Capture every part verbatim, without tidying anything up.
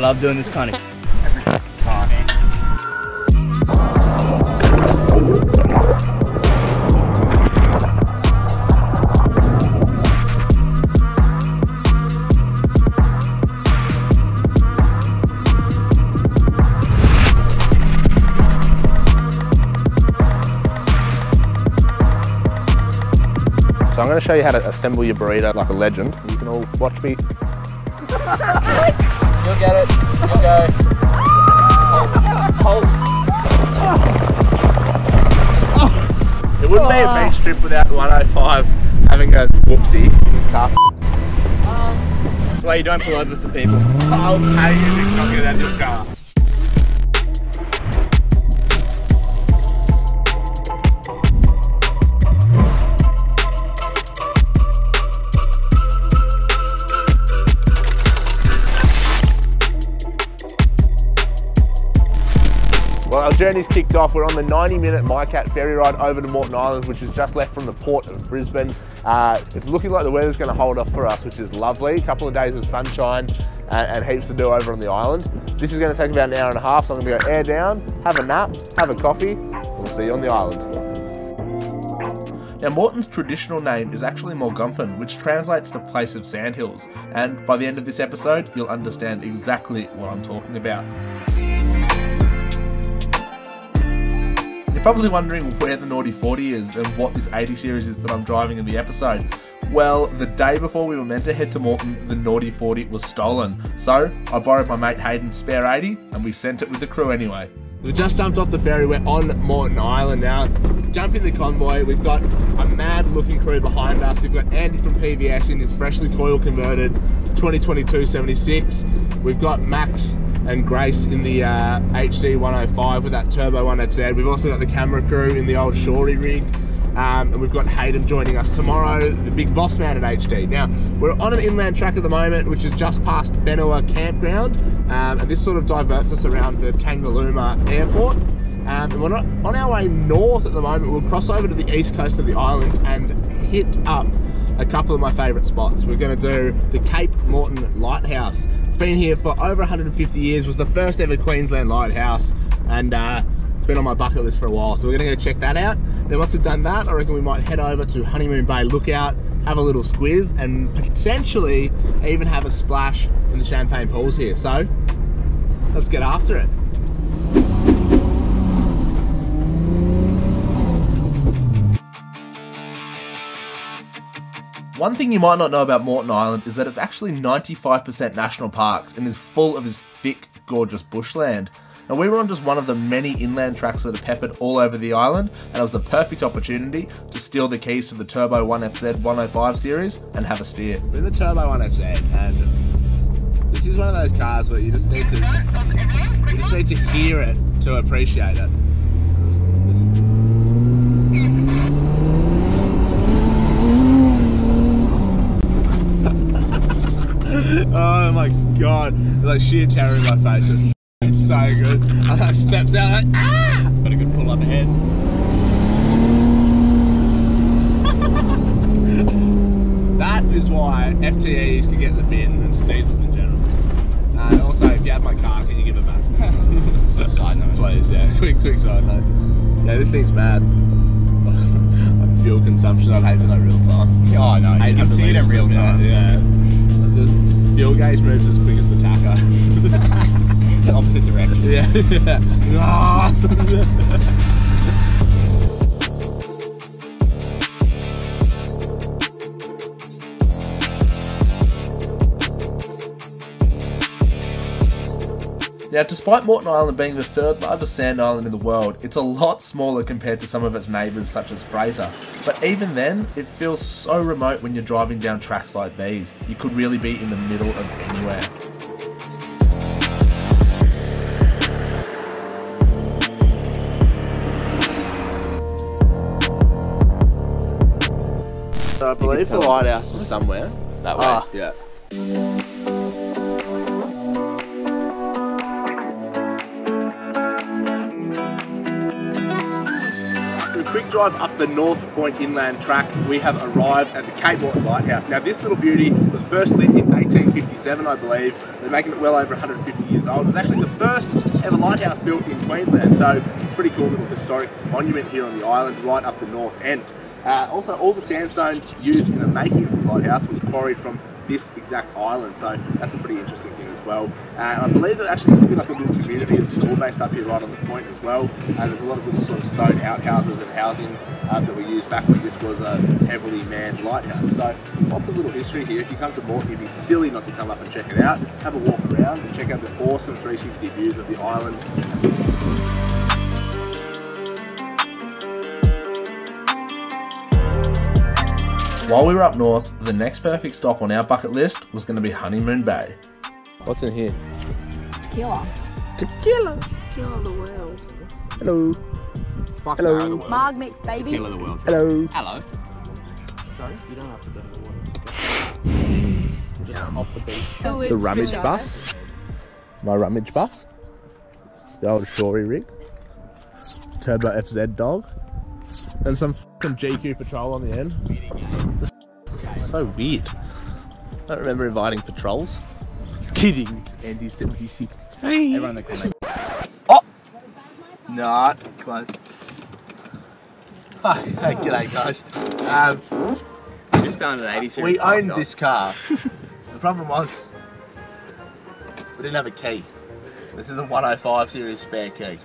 love doing this kind of every time, man. So I'm going to show you how to assemble your burrito like a legend. You can all watch me. You'll get it. You'll go. Hold. Hold. It wouldn't be a beach trip without one oh five having a whoopsie in his car. Um. Well, you don't pull over for people. I'll pay you if you're not getting out of your car. Our journey's kicked off. We're on the ninety minute Micat Ferry ride over to Moreton Island, which is just left from the port of Brisbane. Uh, it's looking like the weather's going to hold off for us, which is lovely. A couple of days of sunshine and, and heaps to do over on the island. This is going to take about an hour and a half, so I'm going to go air down, have a nap, have a coffee, and we'll see you on the island. Now, Moreton's traditional name is actually Mulgumpin, which translates to place of sand hills. And by the end of this episode, you'll understand exactly what I'm talking about. You're probably wondering where the Naughty forty is and what this eighty series is that I'm driving in the episode. Well, the day before we were meant to head to Moreton, the Naughty forty was stolen. So I borrowed my mate Hayden's spare eighty and we sent it with the crew anyway. We just jumped off the ferry, we're on Moreton Island now. Jumping the convoy, we've got a mad looking crew behind us. We've got Andy from P V S in his freshly coil converted twenty twenty-two seventy-six. We've got Max and Grace in the uh, H D one oh five with that turbo one F Z. We've also got the camera crew in the old Shorty rig. Um, and we've got Hayden joining us tomorrow, the big boss man at H D. Now, we're on an inland track at the moment, which is just past Benowa Campground. Um, and this sort of diverts us around the Tangalooma Airport. Um, and we're not on our way north at the moment. We'll cross over to the east coast of the island and hit up a couple of my favourite spots. We're going to do the Cape Moreton Lighthouse. It's been here for over one hundred fifty years, was the first ever Queensland lighthouse, and uh, it's been on my bucket list for a while, so we're going to go check that out. Then once we've done that, I reckon we might head over to Honeymoon Bay Lookout, have a little squiz, and potentially even have a splash in the Champagne Pools here. So, let's get after it. One thing you might not know about Moreton Island is that it's actually ninety-five percent national parks and is full of this thick, gorgeous bushland. Now, we were on just one of the many inland tracks that are peppered all over the island, and it was the perfect opportunity to steal the keys to the Turbo one F Z one oh five series and have a steer. We're in the Turbo one F Z, and this is one of those cars where you just need to, you just need to hear it to appreciate it. Oh my god, like sheer terror in my face. It's so good. I steps out like, ah! Got a good pull up ahead. That is why F T Es can get in the bin and just diesels in general. Uh, also, if you have my car, can you give it back? Side note. Please, yeah. Quick, quick side note. Yeah, this thing's mad. Fuel consumption, I'd hate to know real time. Oh, I know. You can see it in real time. Yeah. yeah. Fuel gauge moves as quick as the taco. The opposite direction. Yeah. Now, despite Moreton Island being the third largest sand island in the world, it's a lot smaller compared to some of its neighbours such as Fraser. But even then, it feels so remote when you're driving down tracks like these. You could really be in the middle of anywhere. So I believe the lighthouse is somewhere. That way, ah. yeah. drive up the North Point Inland Track, we have arrived at the Cape Moreton Lighthouse. Now this little beauty was first lit in eighteen fifty-seven, I believe. They're making it well over one hundred fifty years old. It was actually the first ever lighthouse built in Queensland, so it's a pretty cool little historic monument here on the island, right up the north end. Uh, also, all the sandstone used in the making of this lighthouse was quarried from this exact island, so that's a pretty interesting thing as well. Uh, and I believe that actually used to be like a little community that's all based up here right on the point as well. And uh, there's a lot of little sort of stone outhouses and housing uh, that we used back when this was a heavily manned lighthouse. So lots of little history here. If you come to Moreton, you'd be silly not to come up and check it out. Have a walk around and check out the awesome three sixty views of the island. While we were up north, the next perfect stop on our bucket list was going to be Honeymoon Bay. What's in here? Tequila. Tequila. Tequila of the world. Hello. Fuck hello. No, the world. Marg Mix, baby. Tequila of the world. Hello. Hello. Sorry, you don't have to go to the water. Just yeah. Off the beach. Oh, the rummage bizarre. Bus. My rummage bus. The old Shory rig. Turbo F Z dog. And some f***ing G Q patrol on the end. So weird. I don't remember inviting patrols. Kidding. Andy seventy-six. Hey. Everyone that can make. Oh! Nah, close. Hi, hey, g'day guys. Um, I just found an eighty series. We owned this car. The problem was, we didn't have a key. This is a one oh five series spare key.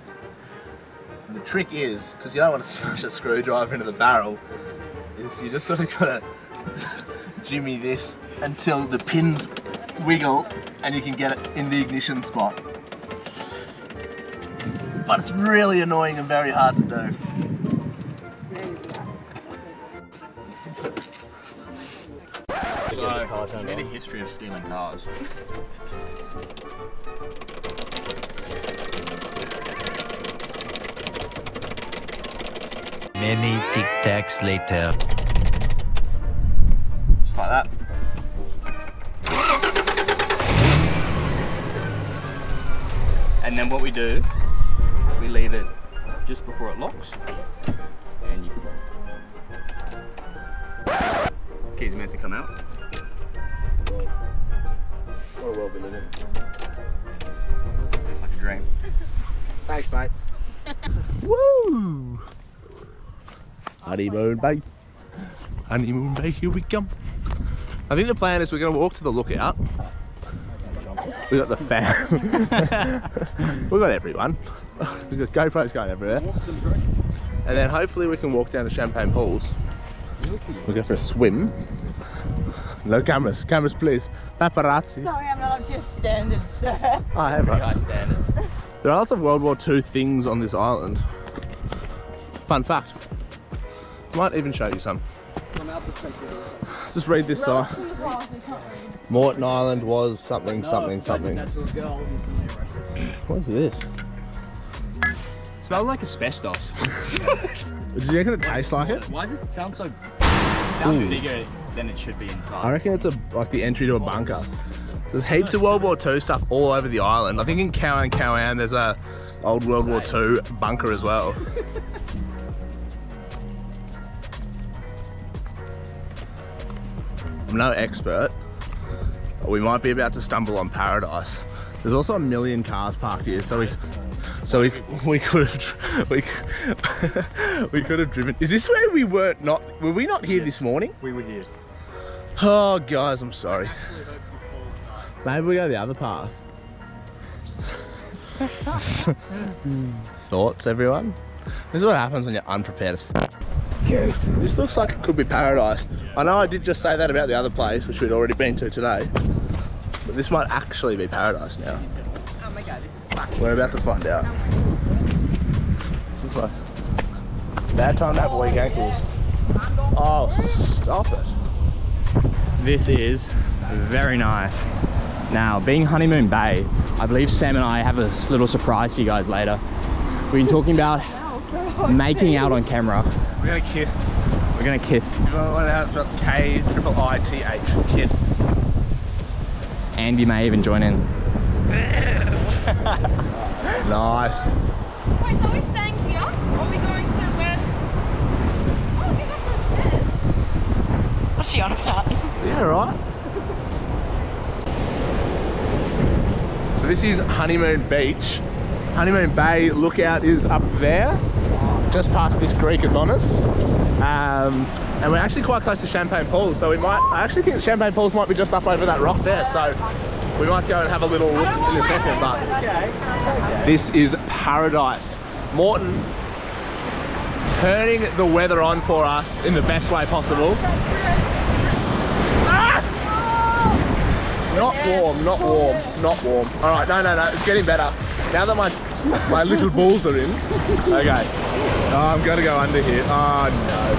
The trick is, because you don't want to smash a screwdriver into the barrel, is you just sort of gotta jimmy this until the pins wiggle and you can get it in the ignition spot. But it's really annoying and very hard to do. So, you need a history of stealing cars. Many tic tacs later. Just like that. And then what we do, we leave it just before it locks. And you. Key's meant to come out. Well, what a world we live in. Like a dream. Thanks, mate. Woo! Honeymoon Bay. Honeymoon Bay, here we come. I think the plan is we're going to walk to the lookout. We got the fam. We've got everyone. We've got GoPros going everywhere. And then hopefully we can walk down to Champagne Pools. We'll go for a swim. No cameras. Cameras, please. Paparazzi. Sorry, I'm not up to your standards, sir. I have pretty high standards. There are lots of World War Two things on this island. Fun fact. Might even show you some. Let's just read this sign. Moreton Island was something, something, something. What is this? Smells like asbestos. Do you reckon it tastes like it? Why does it sound so? It sounds Ooh. Bigger than it should be inside. I reckon it's a, like the entry to a bunker. There's heaps of World War Two stuff all over the island. I think in Cowan Cowan there's a old World War Two bunker as well. I'm no expert, but we might be about to stumble on paradise. There's also a million cars parked here, so we, so we, we could have, we, we could have driven. Is this where we weren't not? Were we not here this morning? We were here. Oh, guys, I'm sorry. Maybe we go the other path. Thoughts, everyone? This is what happens when you're unprepared as f***. This looks like it could be paradise. I know I did just say that about the other place, which we'd already been to today, but this might actually be paradise now. Oh my god, this is fucking. We're about to find out. This is like bad time to have weak ankles. Oh, stop it. This is very nice. Now, being Honeymoon Bay, I believe Sam and I have a little surprise for you guys later. We've been talking about making out on camera. We're gonna kiss. We're gonna kiss. You want to know how it spells? K triple I T H. Kiss. Andy may even join in. Nice. Wait, so are we staying here? Or are we going to where? what's she on about? Yeah, right. So this is Honeymoon Beach. Honeymoon Bay lookout is up there, just past this creek at Bonas. Um, and we're actually quite close to Champagne Pools, so we might, I actually think Champagne Pools might be just up over that rock there, so we might go and have a little look in a second, but this is paradise. Moreton turning the weather on for us in the best way possible. Ah! Not warm, not warm, not warm. All right, no, no, no, it's getting better. Now that my my little balls are in. Okay, oh, I'm gonna go under here. Oh no.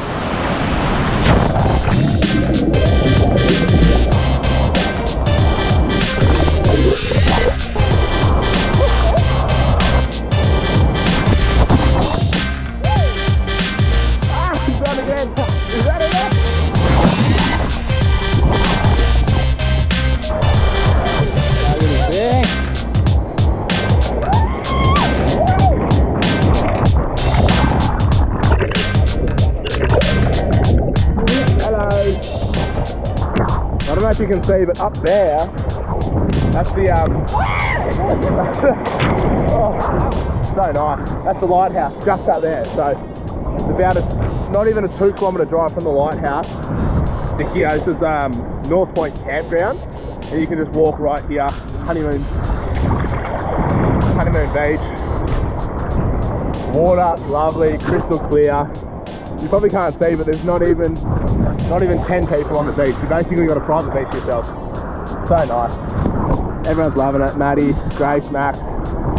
I don't know if you can see, but up there, that's the, um, oh, so nice, that's the lighthouse just up there, so it's about, a, not even a two kilometre drive from the lighthouse to here. This is um, North Point Campground, and you can just walk right here, honeymoon, honeymoon beach, water, lovely, crystal clear. You probably can't see, but there's not even not even ten people on the beach. You basically got a private beach yourself. So nice. Everyone's loving it. Maddie, Grace, Max,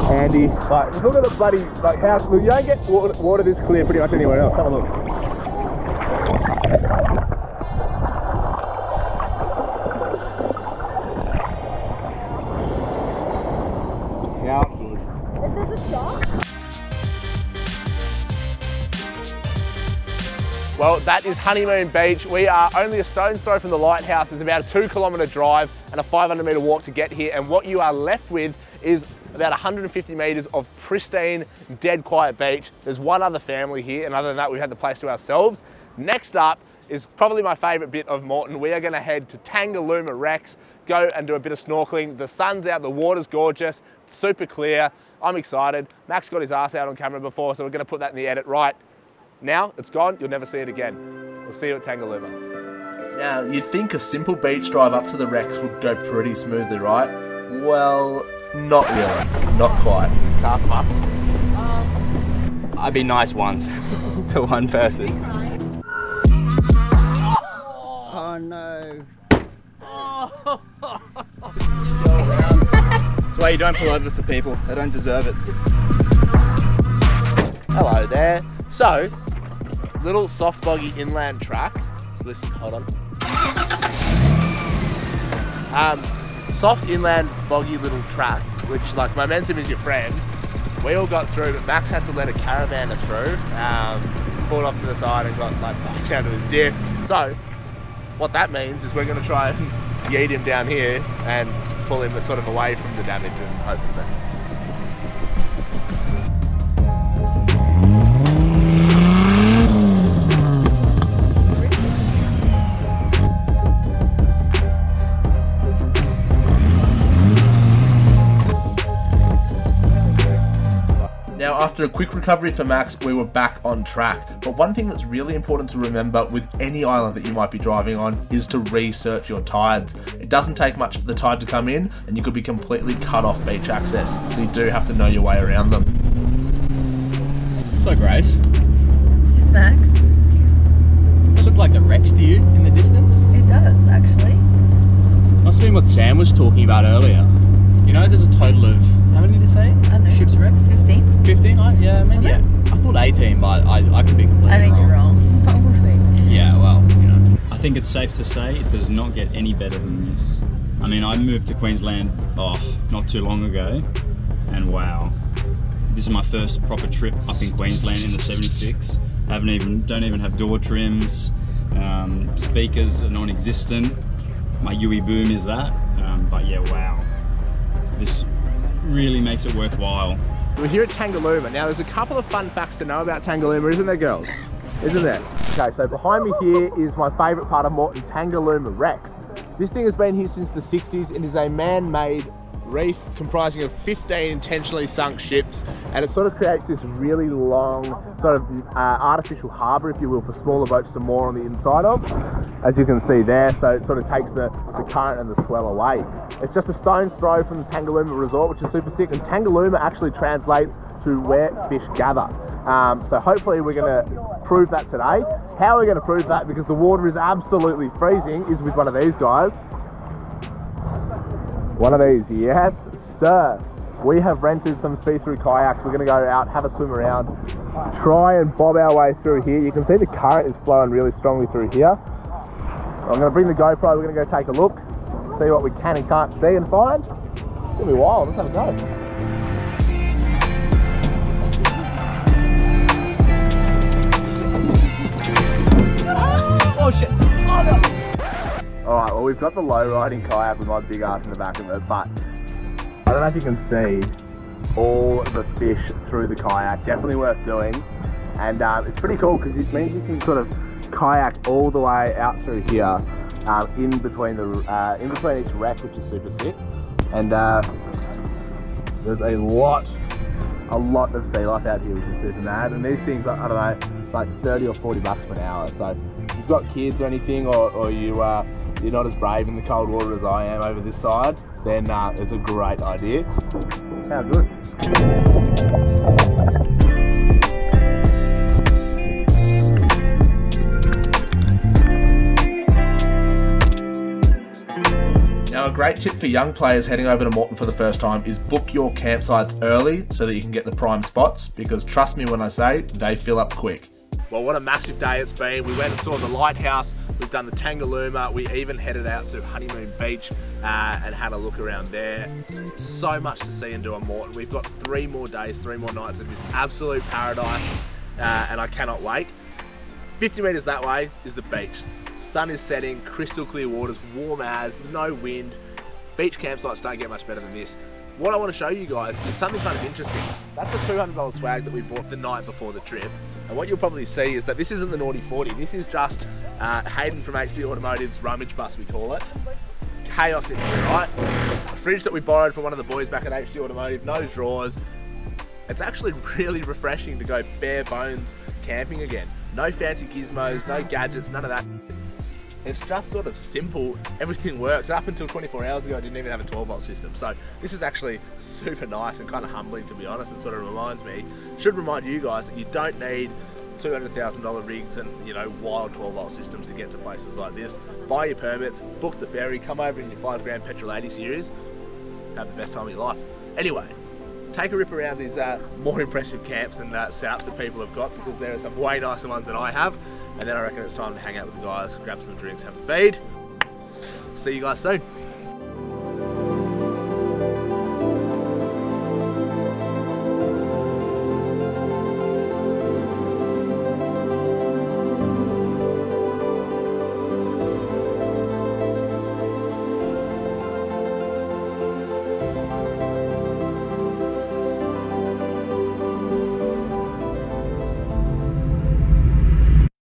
Andy. Like, just look at the bloody like how you don't get water, water this clear pretty much anywhere else. Have a look. Well, that is Honeymoon Beach. We are only a stone's throw from the lighthouse. There's about a two kilometre drive and a five hundred metre walk to get here. And what you are left with is about one hundred fifty metres of pristine, dead quiet beach. There's one other family here, and other than that, we've had the place to ourselves. Next up is probably my favourite bit of Moreton. We are going to head to Tangalooma Wrecks, go and do a bit of snorkeling. The sun's out, the water's gorgeous, it's super clear. I'm excited. Max got his ass out on camera before, so we're going to put that in the edit right. Now it's gone, you'll never see it again. We'll see you at Tangalooma. Now, you'd think a simple beach drive up to the wrecks would go pretty smoothly, right? Well, not really. Not quite. Car up. Um, I'd be nice once to one person. Oh no. Oh. That's why you don't pull over for people, they don't deserve it. Hello there. So, little soft boggy inland track. Listen, hold on. Um, soft inland boggy little track, which like momentum is your friend. We all got through, but Max had to let a caravaner through. Um, pulled off to the side and got like knocked out of his diff. So, what that means is we're going to try and yeet him down here and pull him sort of away from the damage and hope for the best. After a quick recovery for Max, we were back on track. But one thing that's really important to remember with any island that you might be driving on is to research your tides. It doesn't take much for the tide to come in, and you could be completely cut off beach access. So you do have to know your way around them. Hello, Grace. Yes, Max. Does it look like the wrecks to you in the distance? It does, actually. Must have been what Sam was talking about earlier. You know, there's a total of, how many did you say? I know. Ships wrecked? fifteen. fifteen, I, yeah, maybe. Yeah. I thought eighteen, but I, I could be completely wrong. I think wrong. You're wrong, but we'll see. Yeah, well, you know. I think it's safe to say it does not get any better than this. I mean, I moved to Queensland, oh, not too long ago, and wow. This is my first proper trip up in Queensland in the seventy-six. I haven't even, don't even have door trims, um, speakers are non-existent. My U E boom is that, um, but yeah, wow. This really makes it worthwhile. We're here at Tangalooma. Now there's a couple of fun facts to know about Tangalooma, isn't there, girls? isn't there? Okay, so behind me here is my favourite part of Moreton, Tangalooma Wrecks. This thing has been here since the sixties and is a man-made reef comprising of fifteen intentionally sunk ships, and it sort of creates this really long sort of uh, artificial harbour, if you will, for smaller boats to moor on the inside of, as you can see there. So it sort of takes the, the current and the swell away. It's just a stone's throw from the Tangalooma Resort, which is super sick, and Tangalooma actually translates to where fish gather. Um, so hopefully we're going to prove that today. How are we going to prove that, because the water is absolutely freezing, is with one of these guys. One of these, yes sir. We have rented some see-through kayaks. We're gonna go out, have a swim around, try and bob our way through here. You can see the current is flowing really strongly through here. I'm gonna bring the GoPro, we're gonna go take a look, see what we can and can't see and find. It's gonna be wild, let's have a go. Oh shit, oh no! Alright, well we've got the low riding kayak with my big ass in the back of it, but I don't know if you can see all the fish through the kayak. Definitely worth doing, and um, it's pretty cool because it means you can sort of kayak all the way out through here, um, in between the uh, in between each wreck, which is super sick. And uh, there's a lot, a lot of sea life out here, which is super mad. And these things, I don't know, like thirty or forty bucks for an hour. So if you've got kids or anything, or, or you. Uh, you're not as brave in the cold water as I am over this side, then uh, it's a great idea. How good. Now a great tip for young players heading over to Moreton for the first time is book your campsites early so that you can get the prime spots, because trust me when I say, they fill up quick. Well, what a massive day it's been. We went and saw the lighthouse, we've done the Tangalooma, we even headed out to Honeymoon Beach uh, and had a look around there. So much to see and do on Moreton. We've got three more days, three more nights of this absolute paradise, uh, and I cannot wait. fifty metres that way is the beach. Sun is setting, crystal clear waters, warm as, no wind. Beach campsites don't get much better than this. What I want to show you guys is something kind of interesting. That's a two hundred dollar swag that we bought the night before the trip. And what you'll probably see is that this isn't the Naughty forty, this is just uh, Hayden from H D Automotive's rummage bus, we call it. Chaos in here, right? A fridge that we borrowed from one of the boys back at H D Automotive, no drawers. It's actually really refreshing to go bare bones camping again. No fancy gizmos, no gadgets, none of that. It's just sort of simple, everything works. Up until twenty-four hours ago I didn't even have a twelve volt system, so this is actually super nice and kind of humbling, to be honest. It sort of reminds me, should remind you guys, that you don't need two hundred thousand dollar rigs and, you know, wild twelve volt systems to get to places like this. Buy your permits, book the ferry, come over in your five grand petrol eighty series, have the best time of your life. Anyway, take a rip around these uh, more impressive camps than uh, setups that people have got, because there are some way nicer ones than I have. And then I reckon it's time to hang out with the guys, grab some drinks, have a feed. See you guys soon.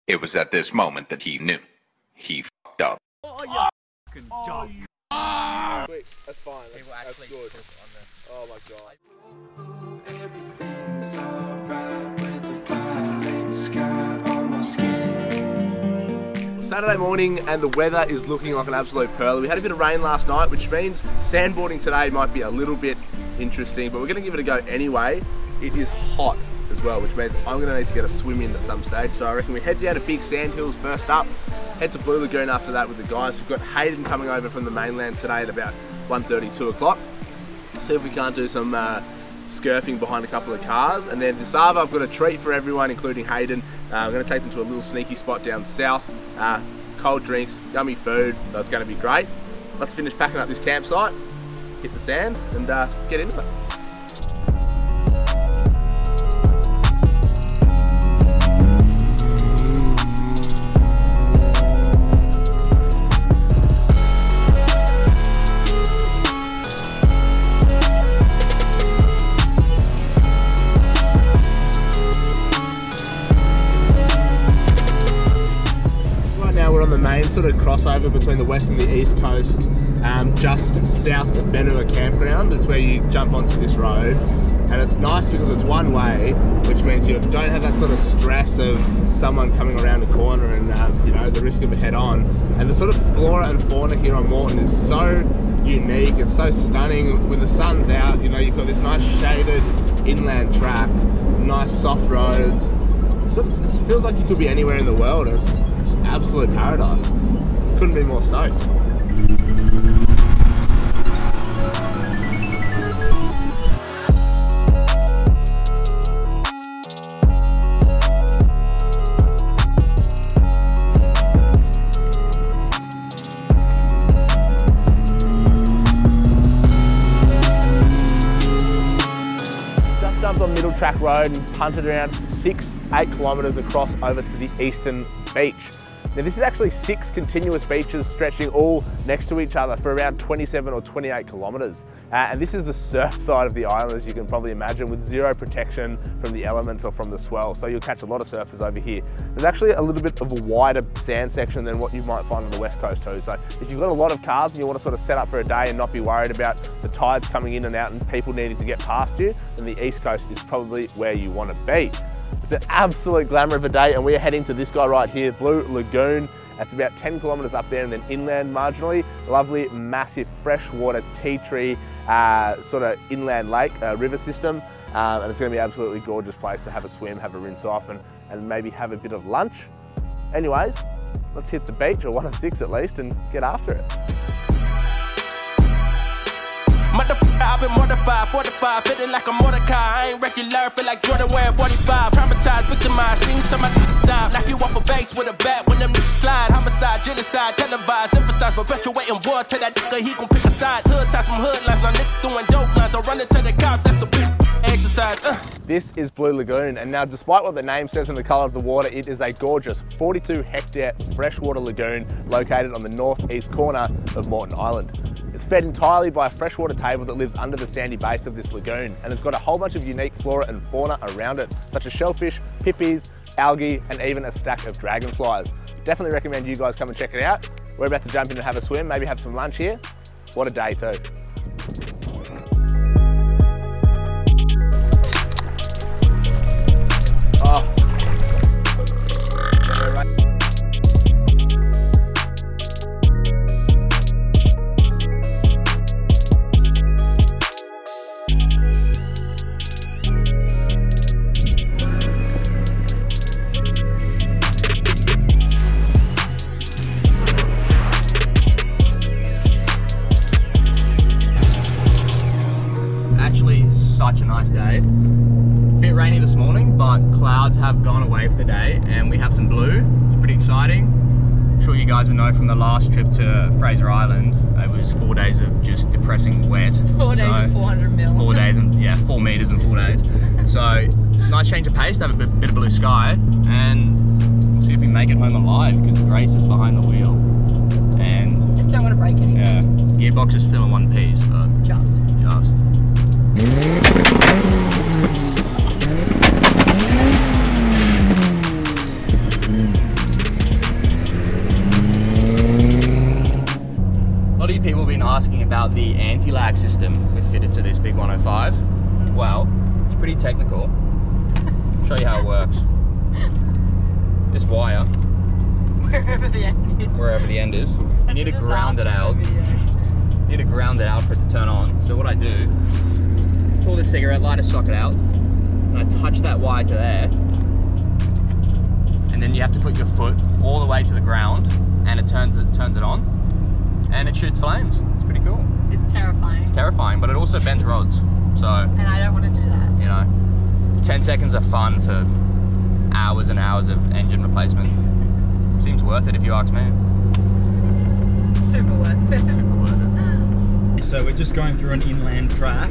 It was at this moment that he knew. He f***ed up. Oh, you oh, f***ing oh, dog. You ah. Wait, that's fine. That's, that's good. On this. Oh, my God. Everything's alright with a violet sky on my skin. Saturday morning and the weather is looking like an absolute pearl. We had a bit of rain last night, which means sandboarding today might be a little bit interesting, but we're going to give it a go anyway. It is hot as well, which means I'm going to need to get a swim in at some stage. So I reckon we head down to Big Sand Hills first up, head to Blue Lagoon after that with the guys. We've got Hayden coming over from the mainland today at about one thirty, two o'clock. See if we can't do some uh, scurfing behind a couple of cars. And then this Sava, I've got a treat for everyone, including Hayden. Uh, I'm going to take them to a little sneaky spot down south. Uh, cold drinks, yummy food, so it's going to be great. Let's finish packing up this campsite, hit the sand, and uh, get into it. of crossover between the west and the east coast, um, just south of Benowa Campground. It's where you jump onto this road. And it's nice because it's one way, which means you don't have that sort of stress of someone coming around a corner and uh, you know, the risk of a head-on. And the sort of flora and fauna here on Moreton is so unique. It's so stunning. When the sun's out, you know, you've got this nice shaded inland track, nice soft roads. It's, it feels like you could be anywhere in the world. It's absolute paradise. Couldn't be more stoked. Middle Track Road and punted around six, eight kilometres across over to the eastern beach. Now this is actually six continuous beaches stretching all next to each other for around twenty-seven or twenty-eight kilometres. Uh, and this is the surf side of the island, as you can probably imagine, with zero protection from the elements or from the swell. So you'll catch a lot of surfers over here. There's actually a little bit of a wider sand section than what you might find on the west coast too. So if you've got a lot of cars and you want to sort of set up for a day and not be worried about the tides coming in and out and people needing to get past you, then the east coast is probably where you want to be. It's an absolute glamour of a day, and we're heading to this guy right here, Blue Lagoon. That's about ten kilometres up there and then inland marginally. Lovely, massive freshwater tea tree uh, sort of inland lake, uh, river system. Um, and it's going to be an absolutely gorgeous place to have a swim, have a rinse off, and, and maybe have a bit of lunch. Anyways, let's hit the beach, or one of six at least, and get after it. I've been mortified, fortified, fitting like a Mordecai. I ain't regular, feel like Jordan wearing forty-five. Traumatized, victimized, seen some of the dive. Knock you off a base with a bat when them niggas slide. Homicide, genocide, televised, emphasized, perpetuating war. Tell that nigga he gon' pick a side. Hood ties from hood lines, my nigga doing dope lines. I'm running to the cops, that's a big exercise. Uh. This is Blue Lagoon, and now despite what the name says from the colour of the water, it is a gorgeous forty-two hectare freshwater lagoon located on the northeast corner of Moreton Island. It's fed entirely by a freshwater table that lives under the sandy base of this lagoon, and it's got a whole bunch of unique flora and fauna around it, such as shellfish, pippies, algae, and even a stack of dragonflies. Definitely recommend you guys come and check it out. We're about to jump in and have a swim, maybe have some lunch here. What a day too. Oh. Such a nice day. Bit rainy this morning, but clouds have gone away for the day and we have some blue. It's pretty exciting. I'm sure you guys will know from the last trip to Fraser Island, it was four days of just depressing wet. Four so days and four hundred mil. Four days and, yeah, four meters in four days. So, nice change of pace to have a bit, bit of blue sky, and we'll see if we make it home alive because Grace is behind the wheel. And just don't want to break anything. Yeah. Gearbox is still in one piece, but just. Just. A lot of you people have been asking about the anti-lag system we've fitted to this big one oh five. Well, it's pretty technical. I'll show you how it works. This wire, wherever the end is, wherever the end is, you need to ground it out. You need to ground it out for it to turn on. So what I do, pull the cigarette lighter socket out, and I touch that wire to there, and then you have to put your foot all the way to the ground, and it turns it turns it on, and it shoots flames. It's pretty cool. It's terrifying. It's terrifying, but it also bends rods. So. And I don't want to do that. You know, ten seconds of fun for hours and hours of engine replacement. Seems worth it if you ask me. Super worth it. Super worth it. So we're just going through an inland track.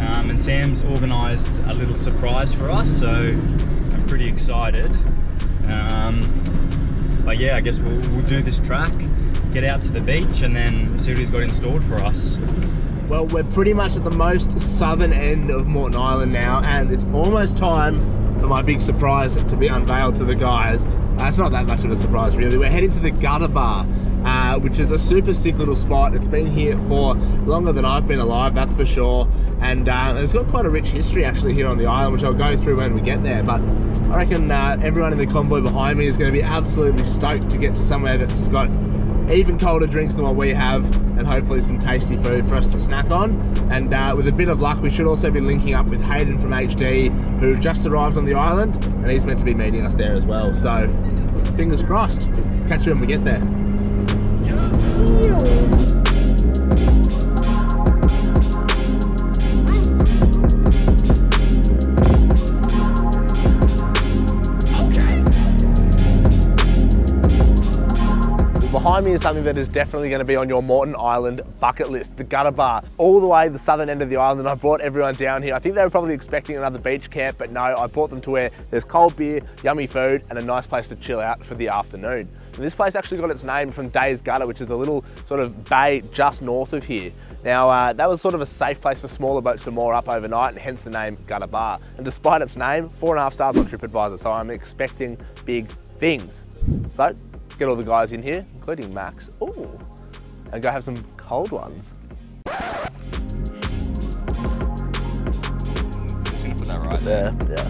Um, and Sam's organised a little surprise for us, so I'm pretty excited. Um, but yeah, I guess we'll, we'll do this track, get out to the beach, and then see what he's got in store for us. Well, we're pretty much at the most southern end of Moreton Island now, and it's almost time for my big surprise to be unveiled to the guys. Uh, it's not that much of a surprise really. We're heading to the Gutter Bar, uh, which is a super sick little spot. It's been here for longer than I've been alive, that's for sure. And uh, it's got quite a rich history actually here on the island, which I'll go through when we get there. But I reckon uh, everyone in the convoy behind me is going to be absolutely stoked to get to somewhere that's got even colder drinks than what we have, and hopefully some tasty food for us to snack on. And uh, with a bit of luck, we should also be linking up with Hayden from H D, who just arrived on the island, and he's meant to be meeting us there as well. So fingers crossed, catch you when we get there. Behind me is something that is definitely going to be on your Moreton Island bucket list, the Gutter Bar. All the way to the southern end of the island, and I brought everyone down here. I think they were probably expecting another beach camp, but no, I brought them to where there's cold beer, yummy food, and a nice place to chill out for the afternoon. And this place actually got its name from Day's Gutter, which is a little sort of bay just north of here. Now, uh, that was sort of a safe place for smaller boats to moor up overnight, and hence the name Gutter Bar. And despite its name, four and a half stars on TripAdvisor, so I'm expecting big things. So, get all the guys in here, including Max. Ooh, and go have some cold ones. Just gonna put that right there. Yeah.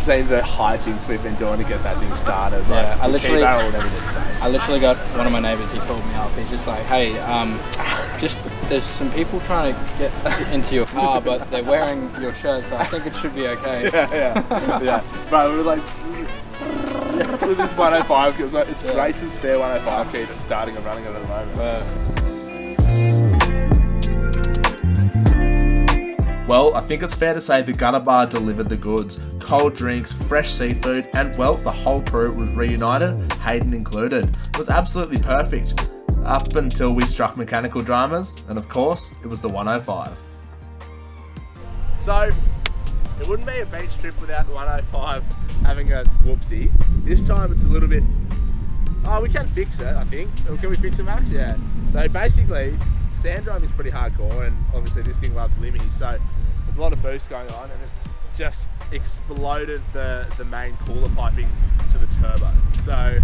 Seen the hijinks we've been doing to get that thing started. Like, yeah, I literally, I literally got one of my neighbours. He called me up. He's just like, "Hey, um, just there's some people trying to get into your car, but they're wearing your shirt, so I think it should be okay." Yeah, yeah, yeah. But we were like, with this one oh five, because like, it's yeah. Grace's spare one oh five key that's starting and running at the moment. But, well, I think it's fair to say the Gutter Bar delivered the goods. Cold drinks, fresh seafood, and well, the whole crew was reunited, Hayden included. It was absolutely perfect, up until we struck mechanical dramas, and of course, it was the one oh five. So, it wouldn't be a beach trip without the one oh five having a whoopsie. This time it's a little bit, oh, we can fix it, I think. Can we fix it, Max? Yeah. So basically, sand drive is pretty hardcore, and obviously this thing loves limmy, so there's a lot of boost going on, and it's just exploded the, the main cooler piping to the turbo. So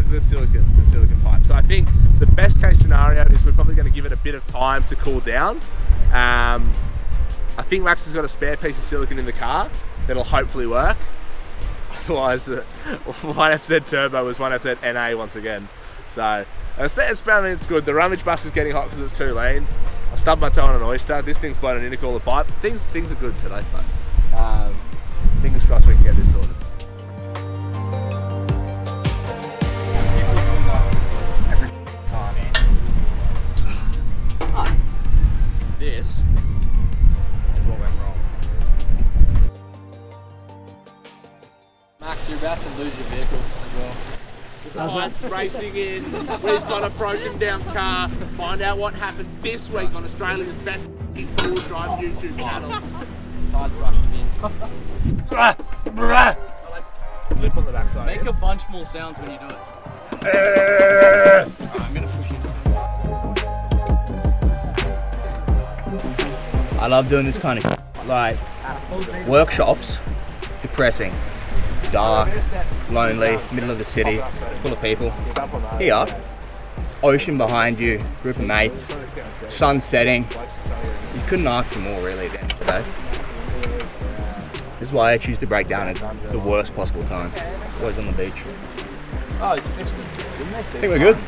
the silicon, the silicon pipe. So I think the best case scenario is we're probably going to give it a bit of time to cool down. Um, I think Max has got a spare piece of silicon in the car that'll hopefully work. Otherwise, uh, one F Z turbo is one F Z N A once again. So. It's, it's, I mean, it's good. The rummage bus is getting hot because it's too lean. I stubbed my toe on an oyster. This thing's blown an intercooler pipe. Things things are good today, but um, fingers crossed we can get this sorted. Every time in. Ah, this is what went wrong. Max, you're about to lose your vehicle as well. Tides racing in, we've got a broken down car. Find out what happens this week on Australia's best four-wheel drive YouTube channel. Tides rushing in. Bruh, bruh. Lip on the backside. Make a bunch more sounds when you do it. Right, I'm gonna push it. I love doing this kind of like workshops. Depressing. Dark, lonely, middle of the city, full of people. Here you are, ocean behind you, group of mates, sun setting. You couldn't ask for more really at the end of the day. This is why I choose to break down at the worst possible time. Always on the beach. I think we're good.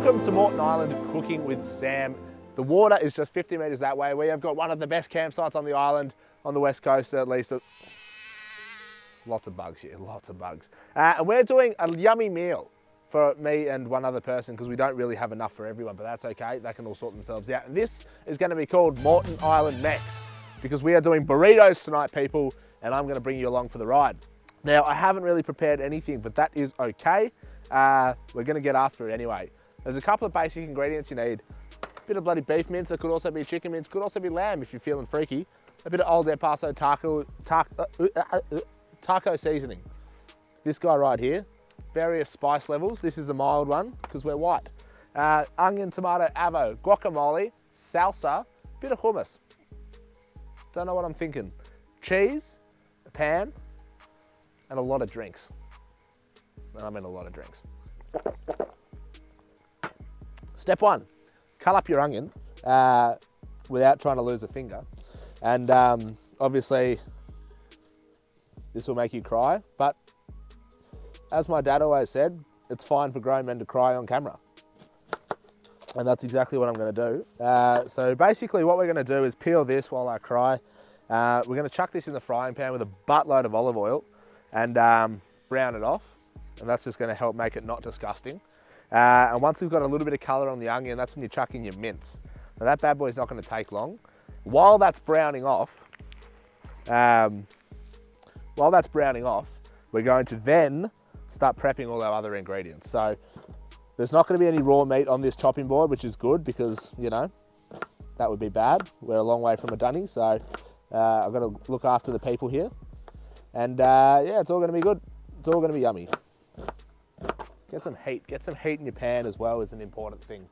Welcome to Moreton Island Cooking with Sam. The water is just fifty metres that way. We have got one of the best campsites on the island, on the west coast at least. Lots of bugs here, lots of bugs. Uh, and we're doing a yummy meal for me and one other person because we don't really have enough for everyone, but that's okay. They can all sort themselves out. And this is going to be called Moreton Island Max because we are doing burritos tonight, people, and I'm going to bring you along for the ride. Now, I haven't really prepared anything, but that is okay. Uh, we're going to get after it anyway. There's a couple of basic ingredients you need. A bit of bloody beef mince, that could also be chicken mince, could also be lamb if you're feeling freaky. A bit of old El Paso taco, taco, uh, uh, uh, taco seasoning. This guy right here, various spice levels. This is a mild one because we're white. Uh, onion, tomato, avo, guacamole, salsa, bit of hummus. Don't know what I'm thinking. Cheese, a pan, and a lot of drinks. And I mean a lot of drinks. Step one, cut up your onion uh, without trying to lose a finger. And um, obviously, this will make you cry, but as my dad always said, it's fine for grown men to cry on camera. And that's exactly what I'm gonna do. Uh, so basically what we're gonna do is peel this while I cry. Uh, we're gonna chuck this in the frying pan with a buttload of olive oil and um, brown it off. And that's just gonna help make it not disgusting. Uh, and once we've got a little bit of color on the onion, that's when you chuck in your mince. Now that bad boy's not gonna take long. While that's browning off, um, while that's browning off, we're going to then start prepping all our other ingredients. So there's not gonna be any raw meat on this chopping board, which is good because, you know, that would be bad. We're a long way from a dunny, so uh, I've gotta look after the people here. And uh, yeah, it's all gonna be good. It's all gonna be yummy. Get some heat. Get some heat in your pan as well is an important thing.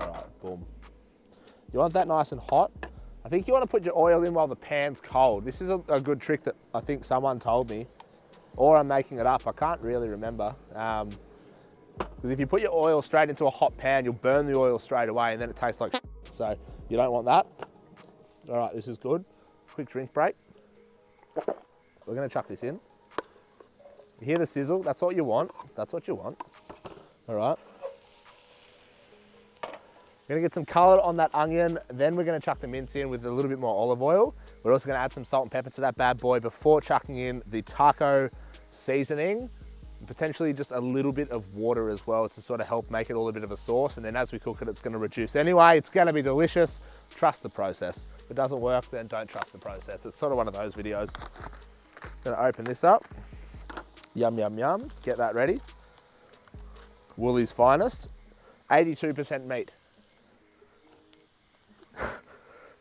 All right, boom. You want that nice and hot. I think you want to put your oil in while the pan's cold. This is a, a good trick that I think someone told me, or I'm making it up. I can't really remember. Um, because if you put your oil straight into a hot pan, you'll burn the oil straight away and then it tastes like shit. So you don't want that. All right, this is good. Quick drink break. We're gonna chuck this in. You hear the sizzle? That's what you want. That's what you want. All right. We're gonna get some color on that onion. Then we're gonna chuck the mince in with a little bit more olive oil. We're also gonna add some salt and pepper to that bad boy before chucking in the taco seasoning, and potentially just a little bit of water as well to sort of help make it all a bit of a sauce. And then as we cook it, it's gonna reduce anyway. It's gonna be delicious. Trust the process. If it doesn't work, then don't trust the process. It's sort of one of those videos. Gonna open this up. Yum, yum, yum. Get that ready. Woolies finest. eighty-two percent meat.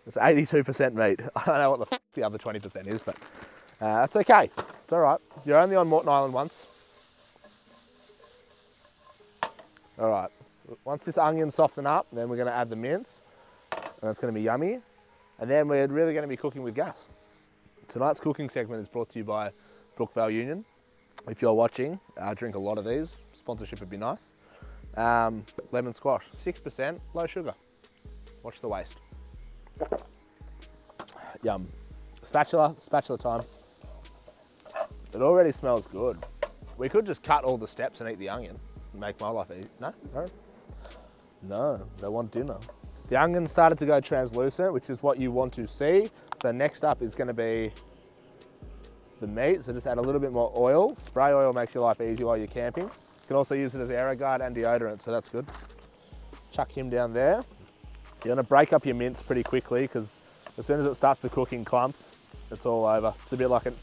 It's eighty-two percent meat. I don't know what the f the other twenty percent is, but uh, that's okay. It's all right. You're only on Moreton Island once. All right. Once this onion softens up, then we're gonna add the mince. And it's gonna be yummy. And then we're really gonna be cooking with gas. Tonight's cooking segment is brought to you by Brookvale Union. If you're watching, uh, drink a lot of these. Sponsorship would be nice. Um, lemon squash, six percent, low sugar. Watch the waste. Yum. Spatula, spatula time. It already smells good. We could just cut all the steps and eat the onion and make my life easy. No, no, no, they want dinner. The onion started to go translucent, which is what you want to see. So next up is gonna be the meat. So just add a little bit more oil. Spray oil makes your life easy while you're camping. You can also use it as air guard and deodorant, so that's good. Chuck him down there. You're gonna break up your mince pretty quickly because as soon as it starts to cook in clumps, it's, it's all over. It's a bit like an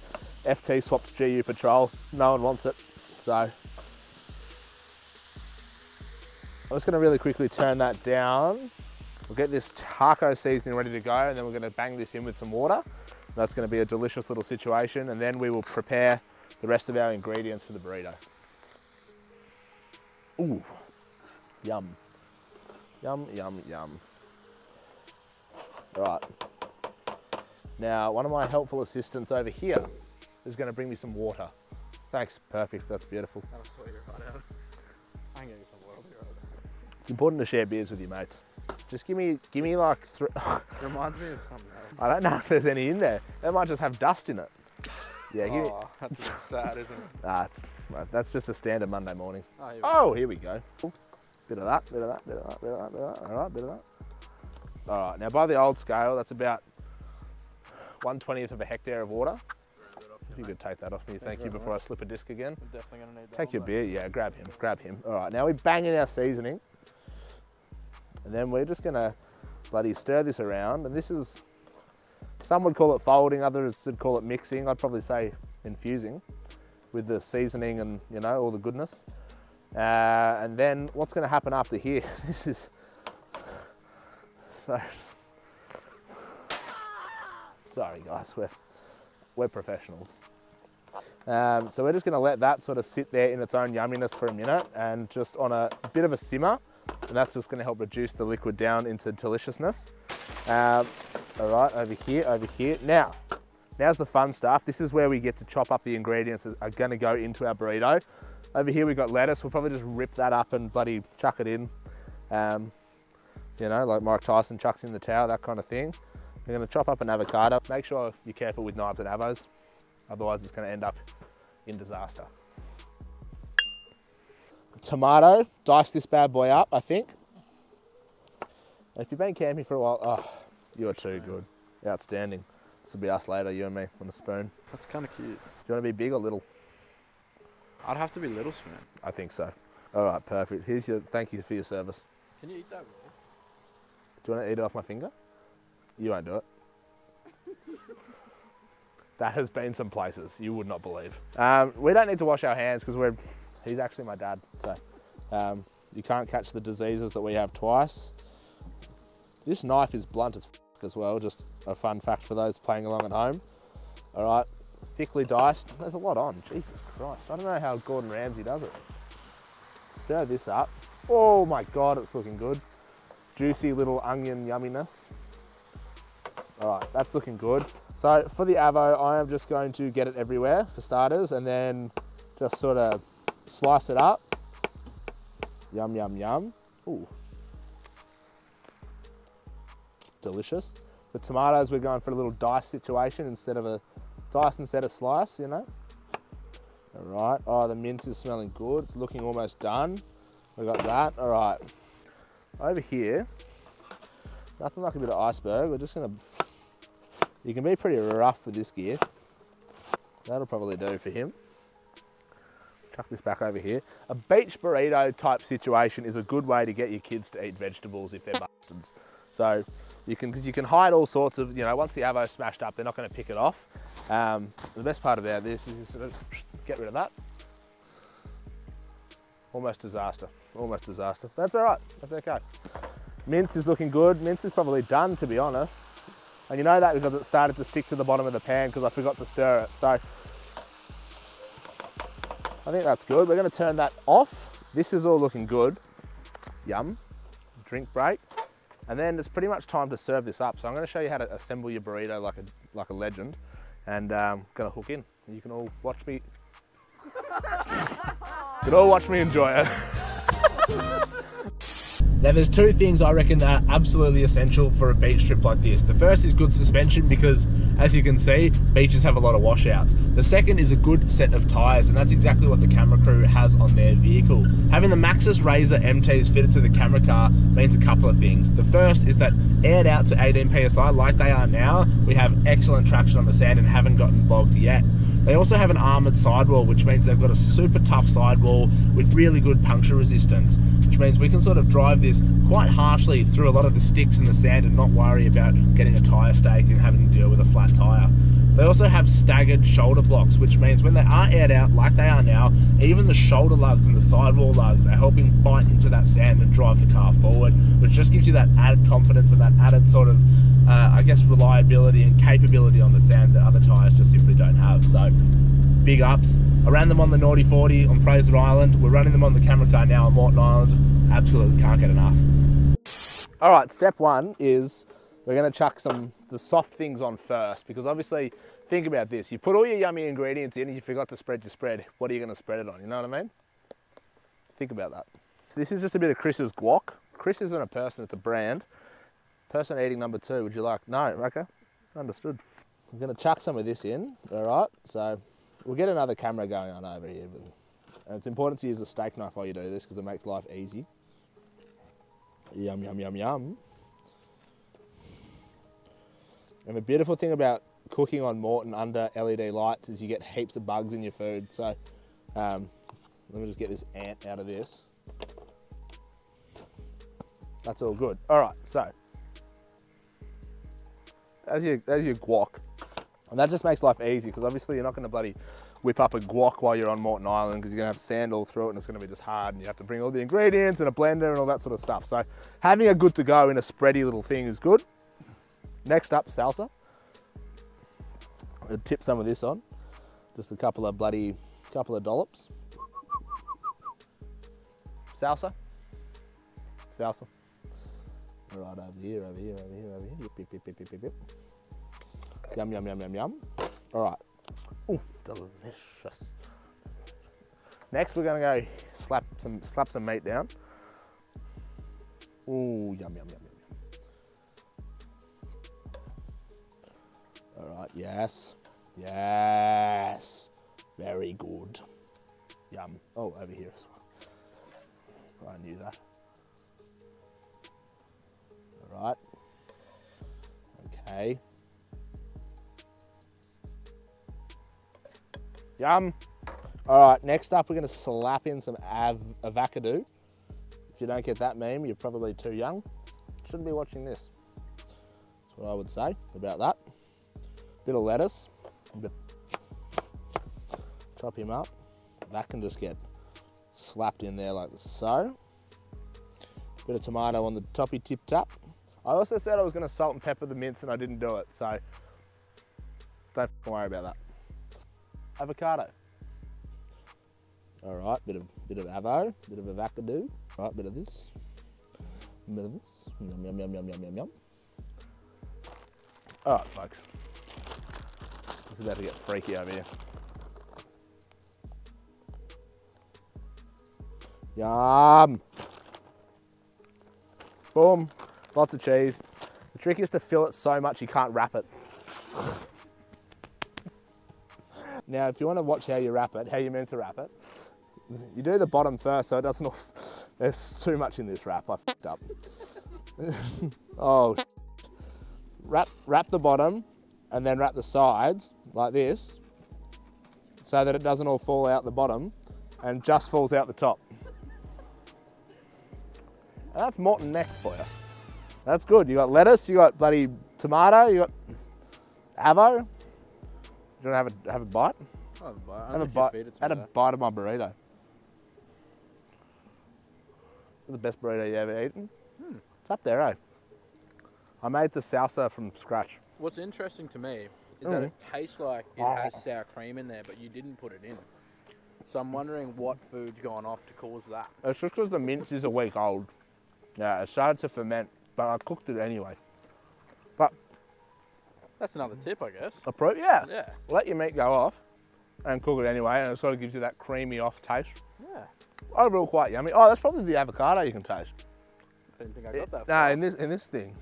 F T swapped G U patrol. No one wants it, so. I'm just gonna really quickly turn that down. We'll get this taco seasoning ready to go and then we're gonna bang this in with some water. That's going to be a delicious little situation, and then we will prepare the rest of our ingredients for the burrito. Ooh, yum, yum, yum, yum. All right. Now, one of my helpful assistants over here is going to bring me some water. Thanks, perfect, that's beautiful. That was sweet, right out. I'm going to get some water. It's important to share beers with your mates. Just give me, give me like three. Reminds me of something else. I don't know if there's any in there. They might just have dust in it. Yeah. He... Oh, that's a bit sad, isn't it? Ah, it's, that's just a standard Monday morning. Oh, here we, oh, here we go. Bit of that, bit of that, bit of that, bit of that, bit of that. All right, bit of that. All right. Now, by the old scale, that's about one twentieth of a hectare of water. You could take that off me, thank you, before I slip a disc again. I'm definitely going to need that. Take your beer, yeah, grab him, grab him. All right, now we bang in our seasoning. And then we're just going to bloody stir this around. And this is, some would call it folding, others would call it mixing. I'd probably say infusing with the seasoning and, you know, all the goodness. Uh, and then what's going to happen after here? This is so... Sorry, guys, we're... We're professionals. Um, so we're just going to let that sort of sit there in its own yumminess for a minute and just on a bit of a simmer. And that's just going to help reduce the liquid down into deliciousness. Um, all right, over here, over here. Now, now's the fun stuff. This is where we get to chop up the ingredients that are going to go into our burrito. Over here, we've got lettuce. We'll probably just rip that up and bloody chuck it in. Um, you know, like Mike Tyson chucks in the towel, that kind of thing. We're going to chop up an avocado. Make sure you're careful with knives and avos, otherwise it's going to end up in disaster. Tomato, dice this bad boy up, I think. And if you've been camping for a while, oh, you are too good. Outstanding. This will be us later, you and me, on a spoon. That's kind of cute. Do you want to be big or little? I'd have to be little, spoon. I think so. All right, perfect. Here's your thank you for your service. Can you eat that raw? Do you want to eat it off my finger? You won't do it. That has been some places you would not believe. Um, we don't need to wash our hands because we're, he's actually my dad. So um, you can't catch the diseases that we have twice. This knife is blunt as f as well. Just a fun fact for those playing along at home. All right, thickly diced. There's a lot on, Jesus Christ. I don't know how Gordon Ramsay does it. Stir this up. Oh my God, it's looking good. Juicy little onion yumminess. All right, that's looking good. So for the avo, I am just going to get it everywhere for starters and then just sort of slice it up. Yum, yum, yum. Ooh. Delicious. The tomatoes, we're going for a little dice situation instead of a dice instead of slice, you know. All right, oh, the mince is smelling good. It's looking almost done. We got that, all right. Over here, nothing like a bit of iceberg. We're just gonna, you can be pretty rough with this gear. That'll probably do for him. Chuck this back over here. A beach burrito type situation is a good way to get your kids to eat vegetables if they're bastards. So you can, because you can hide all sorts of, you know, once the avo's smashed up, they're not gonna pick it off. Um, the best part about this is you sort of get rid of that. Almost disaster, almost disaster. That's all right, that's okay. Mince is looking good. Mince is probably done, to be honest. And you know that because it started to stick to the bottom of the pan because I forgot to stir it. So I think that's good. We're going to turn that off. This is all looking good. Yum. Drink break. And then it's pretty much time to serve this up. So I'm going to show you how to assemble your burrito like a, like a legend. And I'm um, going to hook in. You can all watch me. You can all watch me enjoy it. Now there's two things I reckon that are absolutely essential for a beach trip like this. The first is good suspension because, as you can see, beaches have a lot of washouts. The second is a good set of tyres, and that's exactly what the camera crew has on their vehicle. Having the Maxxis Razor M Ts fitted to the camera car means a couple of things. The first is that aired out to eighteen P S I like they are now, we have excellent traction on the sand and haven't gotten bogged yet. They also have an armoured sidewall, which means they've got a super tough sidewall with really good puncture resistance, which means we can sort of drive this quite harshly through a lot of the sticks and the sand and not worry about getting a tyre stake and having to deal with a flat tyre. They also have staggered shoulder blocks, which means when they are aired out like they are now, even the shoulder lugs and the sidewall lugs are helping bite into that sand and drive the car forward, which just gives you that added confidence and that added sort of Uh, I guess reliability and capability on the sand that other tyres just simply don't have. So big ups. I ran them on the Naughty forty on Fraser Island. We're running them on the camera car now on Moreton Island. Absolutely can't get enough. All right, step one is we're going to chuck some the soft things on first, because obviously think about this. You put all your yummy ingredients in and you forgot to spread your spread. What are you going to spread it on? You know what I mean? Think about that. So this is just a bit of Chris's guac. Chris isn't a person, it's a brand. Person eating number two, would you like? No, okay, understood. I'm going to chuck some of this in, all right? So we'll get another camera going on over here. But, and it's important to use a steak knife while you do this because it makes life easy. Yum, yum, yum, yum. And the beautiful thing about cooking on Moreton under L E D lights is you get heaps of bugs in your food. So um, let me just get this ant out of this. That's all good. All right, so that's your, that's your guac. And that just makes life easy because obviously you're not going to bloody whip up a guac while you're on Moreton Island because you're going to have sand all through it and it's going to be just hard and you have to bring all the ingredients and a blender and all that sort of stuff. So having a good to go in a spready little thing is good. Next up, salsa. I'll tip some of this on. Just a couple of bloody, couple of dollops. Salsa. Salsa. Right over here, over here, over here, over here. Yip, yip, yip, yip, yip, yip, yip. Yum, yum, yum, yum, yum. All right. Ooh, delicious. Next, we're gonna go slap some, slap some meat down. Ooh, yum, yum, yum, yum. All right, yes, yes, very good, yum. Oh, over here, I knew that. All right, okay. Yum. All right, next up, we're gonna slap in some av avocado. If you don't get that meme, you're probably too young. Shouldn't be watching this. That's what I would say about that. Bit of lettuce, bit. Chop him up. That can just get slapped in there like so. Bit of tomato on the toppy tip top. I also said I was going to salt and pepper the mince and I didn't do it, so don't worry about that. Avocado. All right, bit of bit of avo, bit of avocado. All right, bit of this, bit of this. Yum yum yum yum yum yum yum. All right, folks. It's about to get freaky over here. Yum. Boom. Lots of cheese. The trick is to fill it so much you can't wrap it. Now, if you want to watch how you wrap it, how you're meant to wrap it, you do the bottom first so it doesn't all... There's too much in this wrap. I fucked up. Oh, wrap, wrap the bottom and then wrap the sides like this so that it doesn't all fall out the bottom and just falls out the top. And that's Moreton next for you. That's good. You got lettuce, you got bloody tomato, you got avo. Do you want to have a, have a bite? I'll have a bite. I'll have a bite. Feed it to me, though. A bite of my burrito. The best burrito you ever eaten. Hmm. It's up there, eh? I made the salsa from scratch. What's interesting to me is mm. that it tastes like it oh. has sour cream in there, but you didn't put it in. So I'm wondering what food's gone off to cause that. It's just because the mince is a week old. Yeah, it started to ferment, but I cooked it anyway. But that's another tip, I guess. A pro yeah. Yeah. Let your meat go off and cook it anyway, and it sort of gives you that creamy off taste. Yeah. Overall, quite yummy. Oh, that's probably the avocado you can taste. I didn't think I got it, that. No, nah, in this in this thing.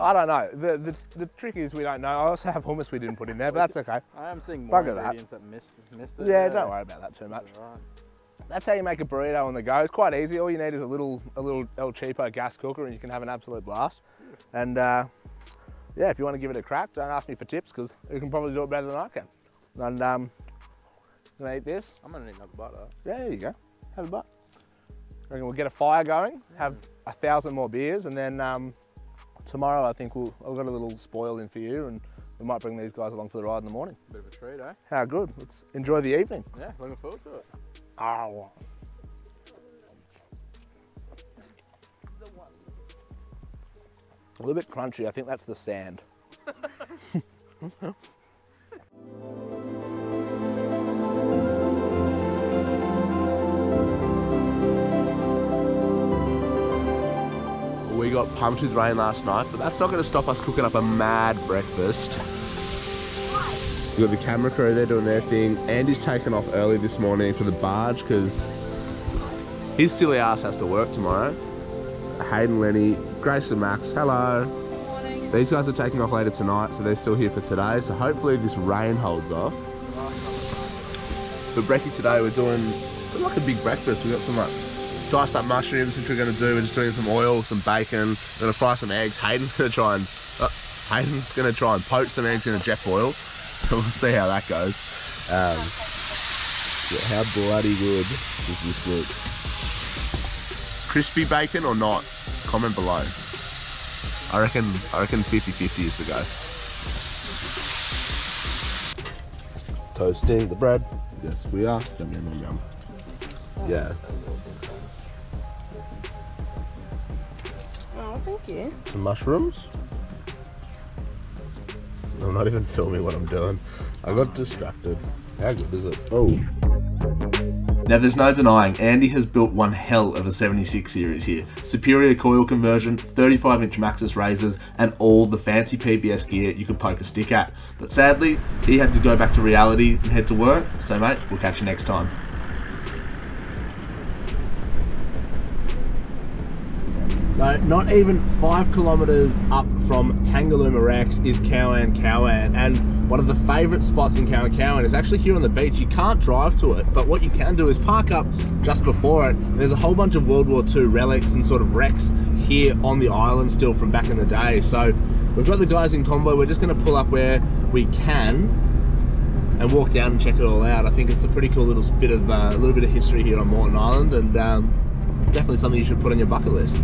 I don't know. The, the the trick is we don't know. I also have hummus we didn't put in there, but that's okay. I am seeing more Bugger ingredients that, that missed, missed it. Yeah, yeah, don't worry about that too much. That's, right. That's how you make a burrito on the go. It's quite easy. All you need is a little a little El Cheapo gas cooker and you can have an absolute blast. And uh, yeah, if you want to give it a crack, don't ask me for tips because you can probably do it better than I can. And um, I'm going to eat this. I'm going to need another bite of that. Yeah, there you go. Have a bite. I reckon we'll get a fire going, mm. have a thousand more beers and then um, tomorrow, I think we'll, I've got a little spoil in for you and we might bring these guys along for the ride in the morning. Bit of a treat, eh? How good. Let's enjoy the evening. Yeah, looking forward to it. Ow. A little bit crunchy. I think that's the sand. We got pumped with rain last night, but that's not going to stop us cooking up a mad breakfast. We've got the camera crew there doing their thing. Andy's taken off early this morning for the barge because his silly ass has to work tomorrow. Hayden, Lenny, Grace and Max, hello. Good morning. These guys are taking off later tonight, so they're still here for today. So hopefully this rain holds off. For brekkie today we're doing like a big breakfast. We've got some like diced up mushrooms, which we're gonna do. We're just doing some oil, some bacon, we're gonna fry some eggs. Hayden's gonna try and uh, Hayden's gonna try and poach some eggs in a jet boil. We'll see how that goes. Um, yeah, how bloody good does this look? Crispy bacon or not? Comment below. I reckon I reckon fifty fifty is the go. Toasting the bread. Yes, we are. Yum, yum, yum, yum. Yeah. Oh, thank you. Some mushrooms. I'm not even filming what I'm doing. I got distracted. How good is it? Oh. Now there's no denying Andy has built one hell of a seventy-six series here. Superior coil conversion, thirty-five inch Maxxis razors and all the fancy P B S gear you could poke a stick at. But sadly, he had to go back to reality and head to work. So mate, we'll catch you next time. So not even five kilometres up from Tangalooma Wrecks is Cowan Cowan, and one of the favourite spots in Cowan Cowan is actually here on the beach. You can't drive to it, but what you can do is park up just before it. And there's a whole bunch of World War Two relics and sort of wrecks here on the island still from back in the day. So we've got the guys in convoy. We're just going to pull up where we can and walk down and check it all out. I think it's a pretty cool little bit of uh, a little bit of history here on Moreton Island, and um, definitely something you should put on your bucket list.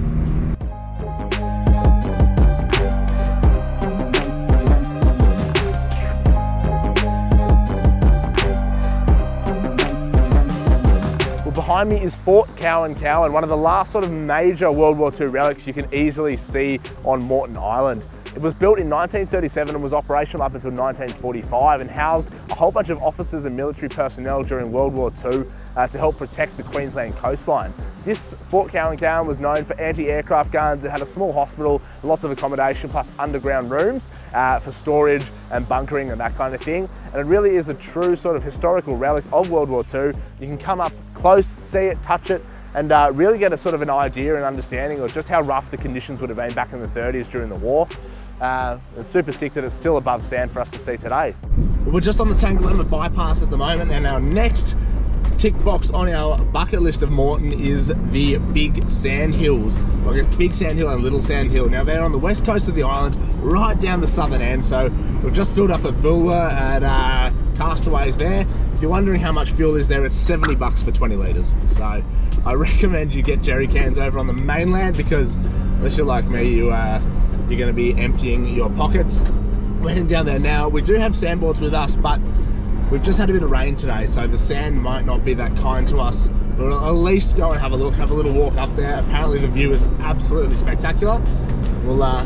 Behind me is Fort Cowan Cowan, one of the last sort of major World War Two relics you can easily see on Moreton Island. It was built in nineteen thirty-seven and was operational up until nineteen forty-five and housed a whole bunch of officers and military personnel during World War Two uh, to help protect the Queensland coastline. This Fort Cowan Cowan was known for anti-aircraft guns. It had a small hospital, lots of accommodation, plus underground rooms uh, for storage and bunkering and that kind of thing. And it really is a true sort of historical relic of World War Two. You can come up close, see it, touch it, and uh, really get a sort of an idea and understanding of just how rough the conditions would have been back in the thirties during the war. Uh, it's super sick that it's still above sand for us to see today. We're just on the Tangalooma Bypass at the moment, and our next tick box on our bucket list of Moreton is the Big Sand Hills. Well, I guess Big Sand Hill and Little Sand Hill. Now they're on the west coast of the island, right down the southern end. So we've just filled up a Bulwer at uh, Castaways there. If you're wondering how much fuel is there, it's seventy bucks for twenty litres. So I recommend you get jerry cans over on the mainland, because unless you're like me, you, uh, you're going to be emptying your pockets. We're heading down there now. We do have sandboards with us, but we've just had a bit of rain today, so the sand might not be that kind to us. We'll at least go and have a look, have a little walk up there. Apparently the view is absolutely spectacular. We'll uh,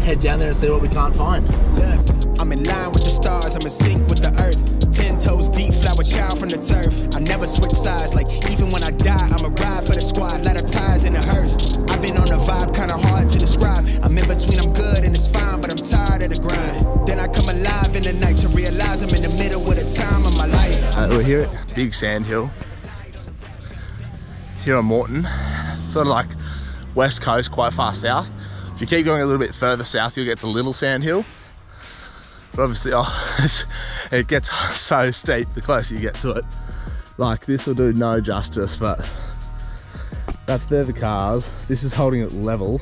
head down there and see what we can't find. Look, I'm in line with the stars, I'm in sync with the earth. Ten toes deep, flower child from the turf. I never switch sides, like even when I die, I'm a ride for the squad, lot of ties in a hearse. I've been on a vibe, kinda hard to describe. I'm in between, I'm good and it's fine, but I'm tired of the grind. Then I come alive in the night to realize I'm in the middle of the time of my life. Uh, we're here at Big Sand Hill, here on Moreton. Sort of like west coast, quite far south. If you keep going a little bit further south, you'll get to Little Sand Hill. But obviously, oh, it gets so steep the closer you get to it. Like, this will do no justice, but that's there the cars. This is holding it level.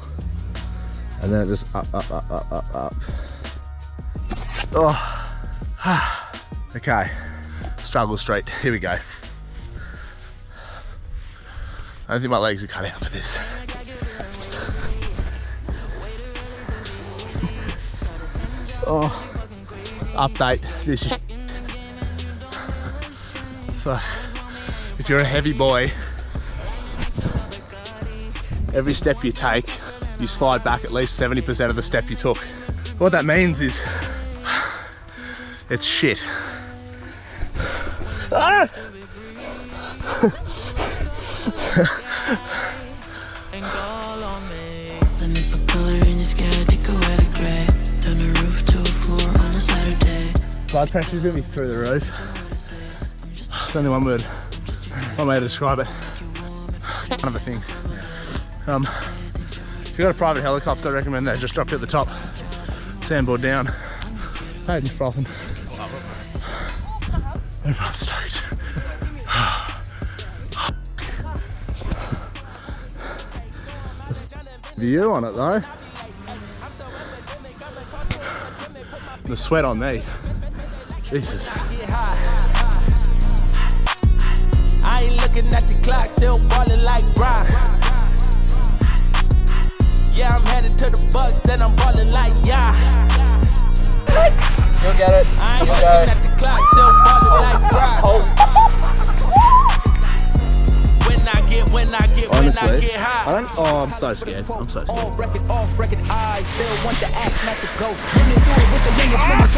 And then it just up, up, up, up, up, up. Oh, okay. Struggle straight, here we go. I don't think my legs are cut out for this. Oh. Update, this is so if you're a heavy boy, every step you take you slide back at least seventy percent of the step you took. What that means is it's shit. Ah! Blood pressure's gonna be through the roof. It's only one word, one way to describe it. Kind of a thing. Um, if you've got a private helicopter, I recommend that. Just drop you at the top. Sandboard down. Hayden's frothing. Everyone's stoked. View on it though. The sweat on me. Jesus. I ain't looking at the clock, still ballin' like Brian. Yeah, I'm headed to the Bucks, then I'm ballin' like yeah. Look at it. I ain't looking at the clock, still ballin' like Brian. Oh. When I get, when I get, honestly, when I get high. I don't, oh, I'm so scared. I'm so scared. Off record, off record, I still want to act like a ghost.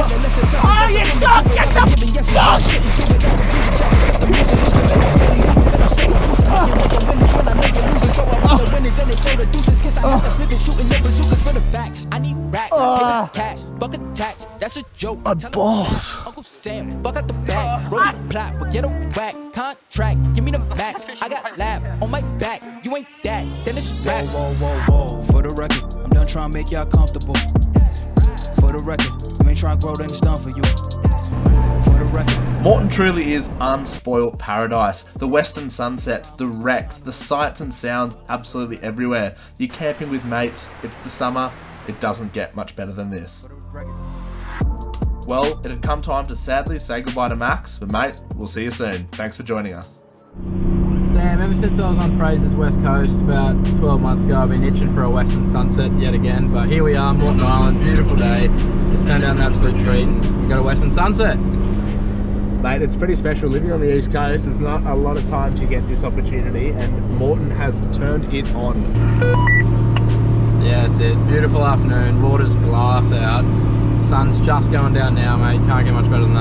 Oh, you suck! You suck! Suck! Oh. Oh. My balls. Uncle Sam, buck out the back, roll the plot, but get a whack contract. Give me the max. I got lap on my back. You ain't that. Then it's racks. Whoa, whoa, whoa, whoa. For the record, I'm done trying to make y'all comfortable. For the record, you ain't trying to grow, then it's done for you. Moreton truly is unspoilt paradise. The western sunsets, the wrecks, the sights and sounds absolutely everywhere. You're camping with mates, it's the summer, it doesn't get much better than this. Well, it had come time to sadly say goodbye to Max, but mate, we'll see you soon. Thanks for joining us. Sam, ever since I was on Fraser's west coast about twelve months ago, I've been itching for a western sunset yet again, but here we are, Moreton Island, beautiful day. It's turned out an absolute treat and we got a western sunset. Mate, it's pretty special living on the East Coast. There's not a lot of times you get this opportunity, and Moreton has turned it on. Yeah, that's it. Beautiful afternoon, water's glass out. Sun's just going down now, mate. Can't get much better than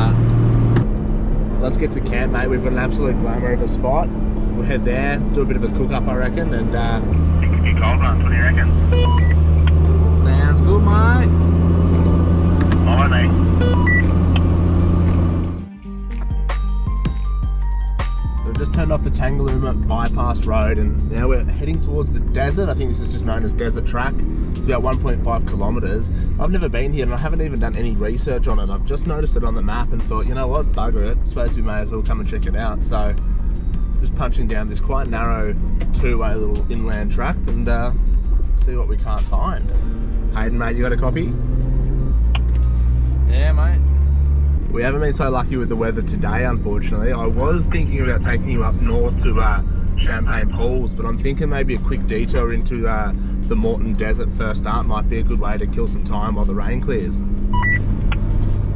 that. Let's get to camp, mate. We've got an absolute glamour of a spot. We'll head there, do a bit of a cook-up, I reckon, and... Uh... Think it'd be cold runs, what do you reckon? Sounds good, mate. All right, mate. Just turned off the Tangalooma Bypass Road and now we're heading towards the desert. I think this is just known as Desert Track. It's about one point five kilometres. I've never been here and I haven't even done any research on it. I've just noticed it on the map and thought, you know what, bugger it. I suppose we may as well come and check it out. So, just punching down this quite narrow two-way little inland track and uh, see what we can't find. Hayden, mate, you got a copy? Yeah, mate. We haven't been so lucky with the weather today, unfortunately. I was thinking about taking you up north to uh, Champagne Pools, but I'm thinking maybe a quick detour into uh, the Moreton Desert first up might be a good way to kill some time while the rain clears.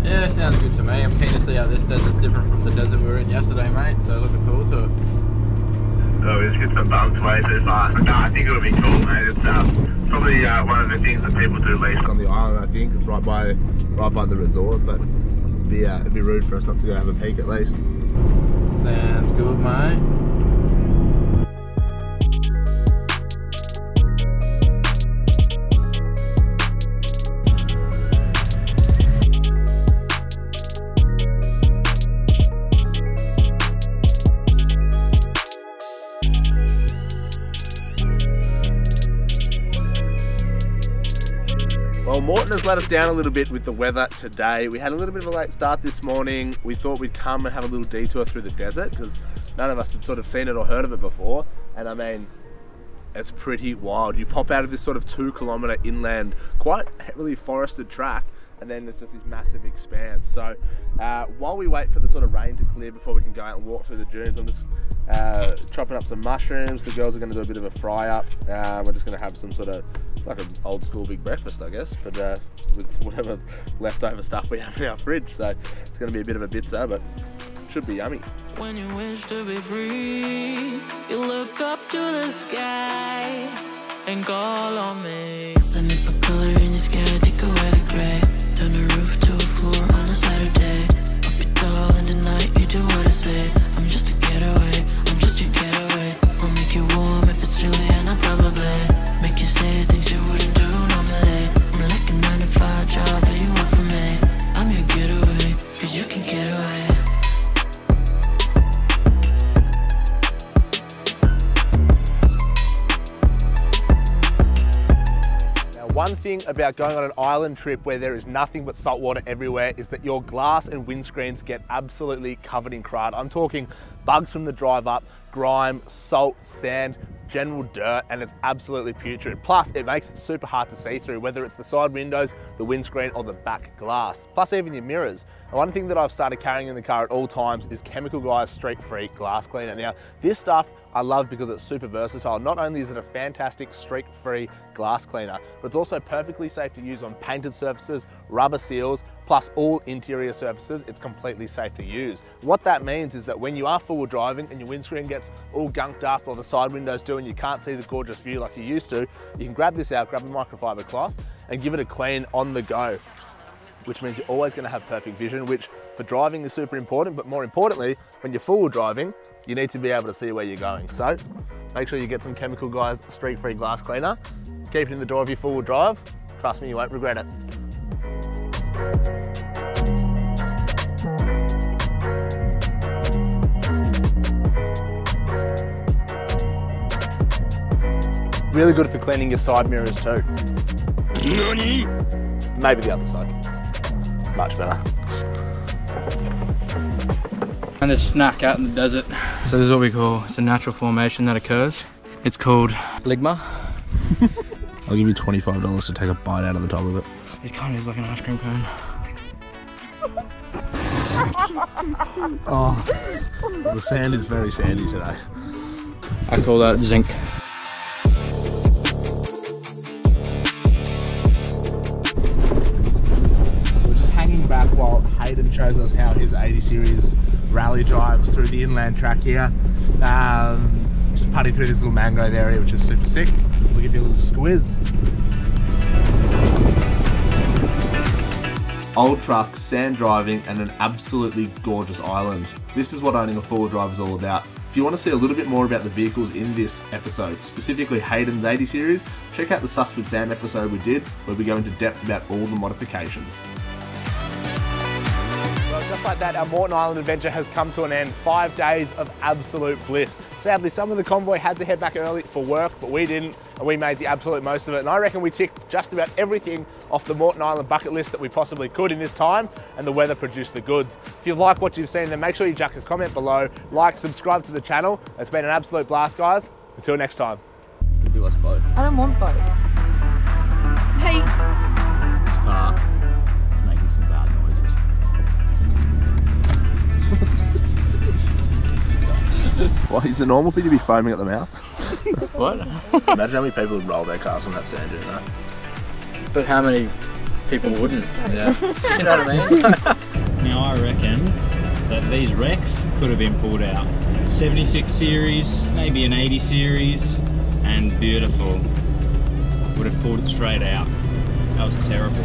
Yeah, sounds good to me. I'm keen to see how this desert's different from the desert we were in yesterday, mate, so looking forward to it. Oh, we just hit some bumps way too fast. No, I think it'll be cool, mate. It's um, probably uh, one of the things that people do least on the island, I think. It's right by, right by the resort, but... Be, uh, it'd be rude for us not to go have a peek at least. Sounds good, mate. Moreton has let us down a little bit with the weather today. We had a little bit of a late start this morning. We thought we'd come and have a little detour through the desert because none of us had sort of seen it or heard of it before. And I mean, it's pretty wild. You pop out of this sort of two kilometer inland, quite heavily forested track, and then there's just this massive expanse. So uh, while we wait for the sort of rain to clear before we can go out and walk through the dunes, I'm just uh, chopping up some mushrooms. The girls are gonna do a bit of a fry up. Uh, we're just gonna have some sort of, like an old school big breakfast, I guess, but uh, with whatever leftover stuff we have in our fridge. So it's gonna be a bit of a bitzer, but it should be yummy. When you wish to be free, you look up to the sky and call on me. Let me put color in your sky, take away the gray. Turn the roof to a floor on a Saturday. Up your doll in the night, you do what I say. I'm just a getaway, I'm just your getaway. I'll make you warm if it's chilly and I'll probably make you say things you wouldn't do normally. I'm like a nine to five job, but you work for me. I'm your getaway, cause you can get away. One thing about going on an island trip where there is nothing but salt water everywhere is that your glass and windscreens get absolutely covered in crud. I'm talking bugs from the drive up, grime, salt, sand, general dirt, and it's absolutely putrid. Plus, it makes it super hard to see through, whether it's the side windows, the windscreen, or the back glass, plus even your mirrors. And one thing that I've started carrying in the car at all times is Chemical Guys streak-free glass cleaner. Now, this stuff I love because it's super versatile. Not only is it a fantastic streak-free glass cleaner, but it's also perfectly safe to use on painted surfaces, rubber seals, plus all interior surfaces, it's completely safe to use. What that means is that when you are four-wheel driving and your windscreen gets all gunked up or the side windows do and you can't see the gorgeous view like you used to, you can grab this out, grab a microfiber cloth and give it a clean on the go, which means you're always going to have perfect vision, which for driving is super important, but more importantly, when you're four-wheel driving, you need to be able to see where you're going. So make sure you get some Chemical Guys streak-free glass cleaner, keep it in the door of your four-wheel drive. Trust me, you won't regret it. Really good for cleaning your side mirrors too. Nani? Maybe the other side. Much better. And there's snack out in the desert. So this is what we call, it's a natural formation that occurs. It's called ligma. I'll give you twenty-five dollars to take a bite out of the top of it. It kind of is like an ice cream cone. Oh, the sand is very sandy today. I call that zinc. We're just hanging back while Hayden shows us how his eighty series rally drives through the inland track here. Um, just putting through this little mango area, which is super sick. We'll give you a little squiz. Old truck, sand driving, and an absolutely gorgeous island. This is what owning a four-wheel drive is all about. If you want to see a little bit more about the vehicles in this episode, specifically Hayden's eighty series, check out the Sus with Sam episode we did, where we go into depth about all the modifications. Well, just like that, our Moreton Island adventure has come to an end. Five days of absolute bliss. Sadly, some of the convoy had to head back early for work, but we didn't, and we made the absolute most of it. And I reckon we ticked just about everything off the Moreton Island bucket list that we possibly could in this time, and the weather produced the goods. If you like what you've seen, then make sure you chuck a comment below, like, subscribe to the channel. It's been an absolute blast, guys. Until next time. You can do us both. I don't want both. Hey. This car is making some bad noises. What, is it normal for you to be foaming at the mouth? What? Imagine how many people would roll their cars on that sand dune, though. But how many people wouldn't? Yeah. You know what I mean? Now I reckon that these wrecks could have been pulled out. seventy-six series, maybe an eighty series, and beautiful. Would have pulled it straight out. That was terrible.